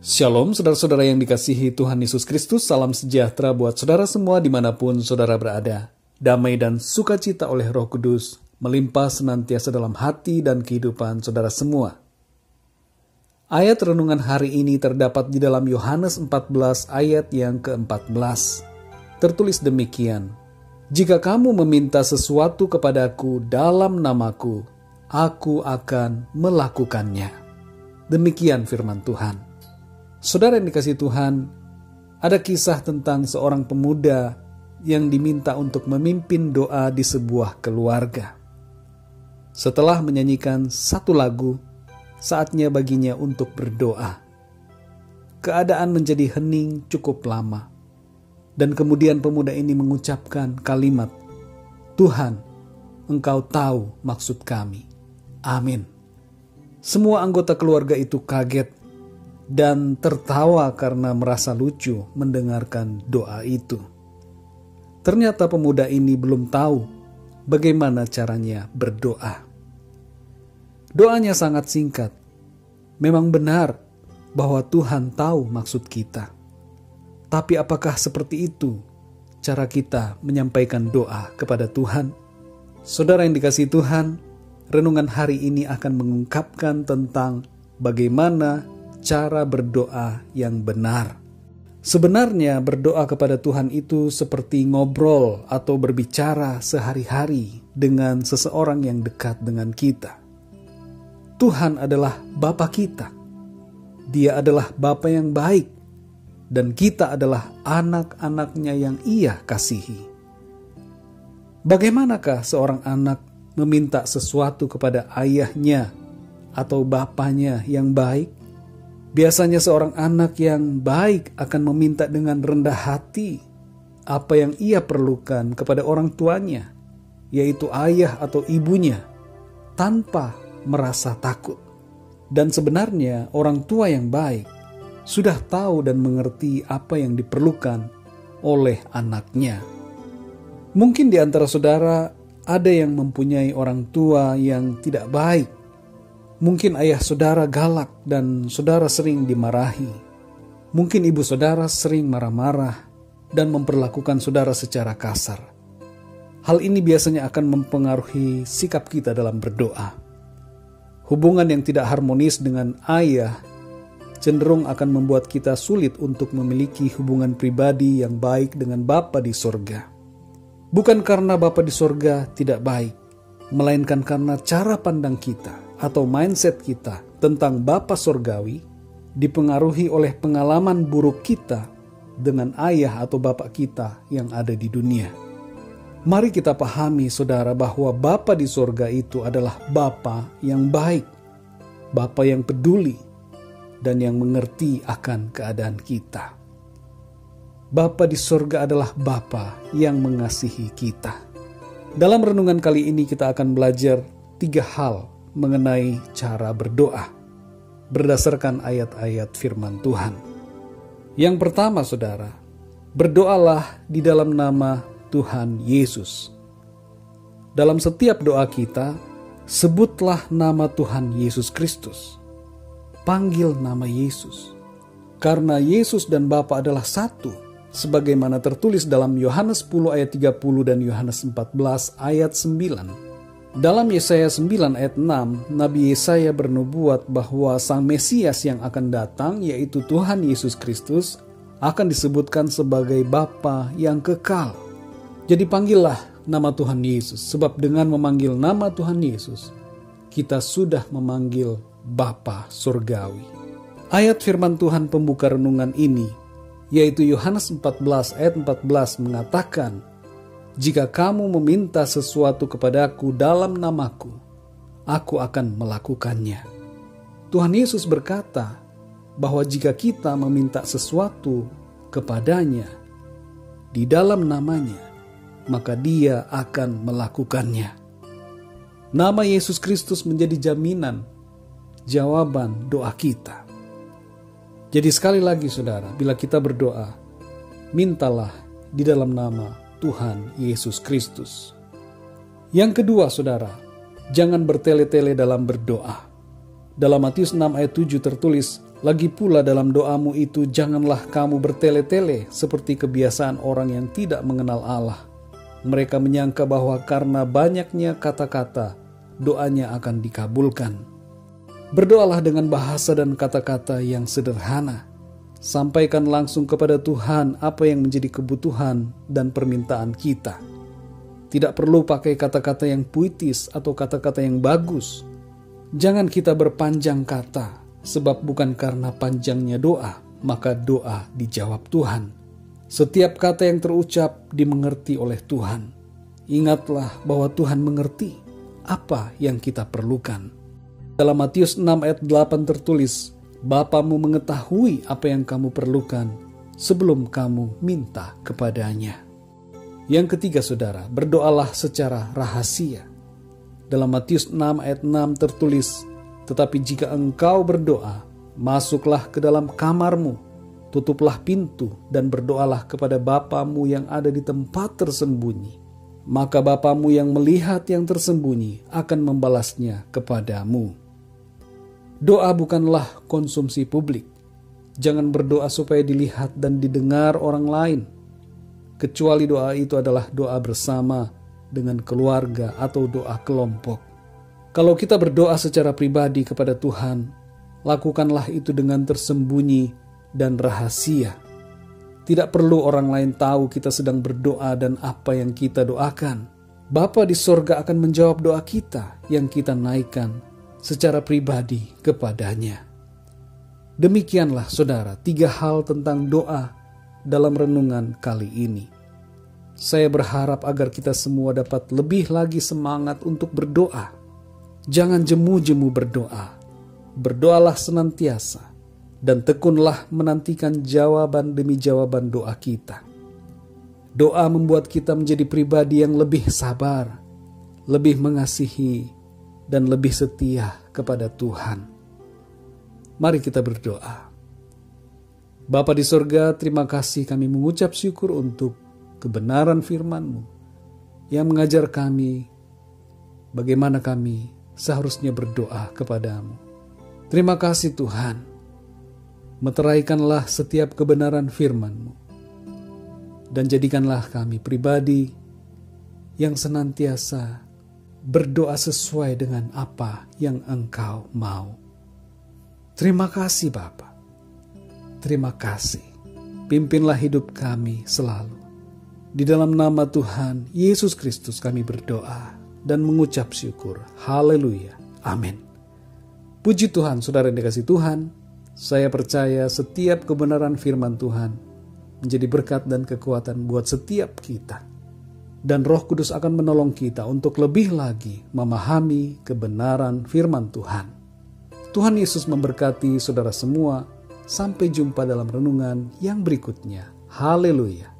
Shalom saudara-saudara yang dikasihi Tuhan Yesus Kristus, salam sejahtera buat saudara semua dimanapun saudara berada. Damai dan sukacita oleh Roh Kudus melimpah senantiasa dalam hati dan kehidupan saudara semua. Ayat renungan hari ini terdapat di dalam Yohanes 14 ayat yang ke-14. Tertulis demikian, "Jika kamu meminta sesuatu kepadaku dalam namaku, aku akan melakukannya." Demikian firman Tuhan. Saudara yang dikasihi Tuhan, ada kisah tentang seorang pemuda yang diminta untuk memimpin doa di sebuah keluarga. Setelah menyanyikan satu lagu, saatnya baginya untuk berdoa. Keadaan menjadi hening cukup lama. Dan kemudian pemuda ini mengucapkan kalimat, "Tuhan, Engkau tahu maksud kami. Amin." Semua anggota keluarga itu kaget dan tertawa karena merasa lucu mendengarkan doa itu. Ternyata pemuda ini belum tahu bagaimana caranya berdoa. Doanya sangat singkat. Memang benar bahwa Tuhan tahu maksud kita. Tapi apakah seperti itu cara kita menyampaikan doa kepada Tuhan? Saudara yang dikasihi Tuhan, renungan hari ini akan mengungkapkan tentang bagaimana cara berdoa yang benar. Sebenarnya berdoa kepada Tuhan itu seperti ngobrol atau berbicara sehari-hari dengan seseorang yang dekat dengan kita. Tuhan adalah Bapa kita. Dia adalah Bapa yang baik dan kita adalah anak-anaknya yang Ia kasihi. Bagaimanakah seorang anak meminta sesuatu kepada ayahnya atau bapanya yang baik? Biasanya seorang anak yang baik akan meminta dengan rendah hati apa yang ia perlukan kepada orang tuanya, yaitu ayah atau ibunya, tanpa merasa takut. Dan sebenarnya orang tua yang baik sudah tahu dan mengerti apa yang diperlukan oleh anaknya. Mungkin di antara saudara ada yang mempunyai orang tua yang tidak baik. Mungkin ayah saudara galak dan saudara sering dimarahi. Mungkin ibu saudara sering marah-marah dan memperlakukan saudara secara kasar. Hal ini biasanya akan mempengaruhi sikap kita dalam berdoa. Hubungan yang tidak harmonis dengan ayah cenderung akan membuat kita sulit untuk memiliki hubungan pribadi yang baik dengan Bapa di sorga. Bukan karena Bapa di sorga tidak baik, melainkan karena cara pandang kita atau mindset kita tentang Bapa Sorgawi dipengaruhi oleh pengalaman buruk kita dengan ayah atau bapak kita yang ada di dunia. Mari kita pahami saudara bahwa Bapa di sorga itu adalah Bapa yang baik, Bapa yang peduli dan yang mengerti akan keadaan kita. Bapa di sorga adalah Bapa yang mengasihi kita. Dalam renungan kali ini kita akan belajar 3 hal mengenai cara berdoa berdasarkan ayat-ayat firman Tuhan. Yang pertama saudara, berdoalah di dalam nama Tuhan Yesus. Dalam setiap doa kita, sebutlah nama Tuhan Yesus Kristus. Panggil nama Yesus. Karena Yesus dan Bapa adalah satu, sebagaimana tertulis dalam Yohanes 10 ayat 30 dan Yohanes 14 ayat 9. Dalam Yesaya 9 ayat 6, Nabi Yesaya bernubuat bahwa Sang Mesias yang akan datang, yaitu Tuhan Yesus Kristus, akan disebutkan sebagai Bapa yang kekal. Jadi panggillah nama Tuhan Yesus, sebab dengan memanggil nama Tuhan Yesus, kita sudah memanggil Bapa Surgawi. Ayat firman Tuhan pembuka renungan ini, yaitu Yohanes 14 ayat 14 mengatakan, "Jika kamu meminta sesuatu kepadaku dalam namaku, aku akan melakukannya." Tuhan Yesus berkata bahwa jika kita meminta sesuatu kepadanya di dalam namanya, maka Dia akan melakukannya. Nama Yesus Kristus menjadi jaminan jawaban doa kita. Jadi sekali lagi saudara, bila kita berdoa, mintalah di dalam nama Tuhan Yesus Kristus. Yang kedua saudara, jangan bertele-tele dalam berdoa. Dalam Matius 6 ayat 7 tertulis, Lagi pula dalam doamu itu janganlah kamu bertele-tele seperti kebiasaan orang yang tidak mengenal Allah. Mereka menyangka bahwa karena banyaknya kata-kata, doanya akan dikabulkan. Berdoalah dengan bahasa dan kata-kata yang sederhana. Sampaikan langsung kepada Tuhan apa yang menjadi kebutuhan dan permintaan kita. Tidak perlu pakai kata-kata yang puitis atau kata-kata yang bagus. Jangan kita berpanjang kata. Sebab bukan karena panjangnya doa, maka doa dijawab Tuhan. Setiap kata yang terucap dimengerti oleh Tuhan. Ingatlah bahwa Tuhan mengerti apa yang kita perlukan. Dalam Matius 6 ayat 8 tertulis, Bapamu mengetahui apa yang kamu perlukan sebelum kamu minta kepadanya. Yang ketiga saudara, berdoalah secara rahasia. Dalam Matius 6 ayat 6 tertulis, Tetapi jika engkau berdoa, masuklah ke dalam kamarmu, tutuplah pintu dan berdoalah kepada Bapamu yang ada di tempat tersembunyi. Maka Bapamu yang melihat yang tersembunyi akan membalasnya kepadamu. Doa bukanlah konsumsi publik. Jangan berdoa supaya dilihat dan didengar orang lain. Kecuali doa itu adalah doa bersama dengan keluarga atau doa kelompok. Kalau kita berdoa secara pribadi kepada Tuhan, lakukanlah itu dengan tersembunyi dan rahasia. Tidak perlu orang lain tahu kita sedang berdoa dan apa yang kita doakan. Bapa di sorga akan menjawab doa kita yang kita naikkan secara pribadi kepadanya. Demikianlah saudara, 3 hal tentang doa dalam renungan kali ini. Saya berharap agar kita semua dapat lebih lagi semangat untuk berdoa. Jangan jemu-jemu berdoa, berdoalah senantiasa, dan tekunlah menantikan jawaban demi jawaban doa kita. Doa membuat kita menjadi pribadi yang lebih sabar, lebih mengasihi, dan lebih setia kepada Tuhan. Mari kita berdoa. Bapa di sorga, terima kasih kami mengucap syukur untuk kebenaran firman-Mu yang mengajar kami bagaimana kami seharusnya berdoa kepadamu. Terima kasih Tuhan. Meteraikanlah setiap kebenaran firman-Mu. Dan jadikanlah kami pribadi yang senantiasa berdoa sesuai dengan apa yang Engkau mau. Terima kasih Bapa. Terima kasih. Pimpinlah hidup kami selalu. Di dalam nama Tuhan Yesus Kristus kami berdoa dan mengucap syukur. Haleluya. Amin. Puji Tuhan, saudara yang dikasih Tuhan. Saya percaya setiap kebenaran firman Tuhan menjadi berkat dan kekuatan buat setiap kita. Dan Roh Kudus akan menolong kita untuk lebih lagi memahami kebenaran firman Tuhan. Tuhan Yesus memberkati saudara semua. Sampai jumpa dalam renungan yang berikutnya. Haleluya.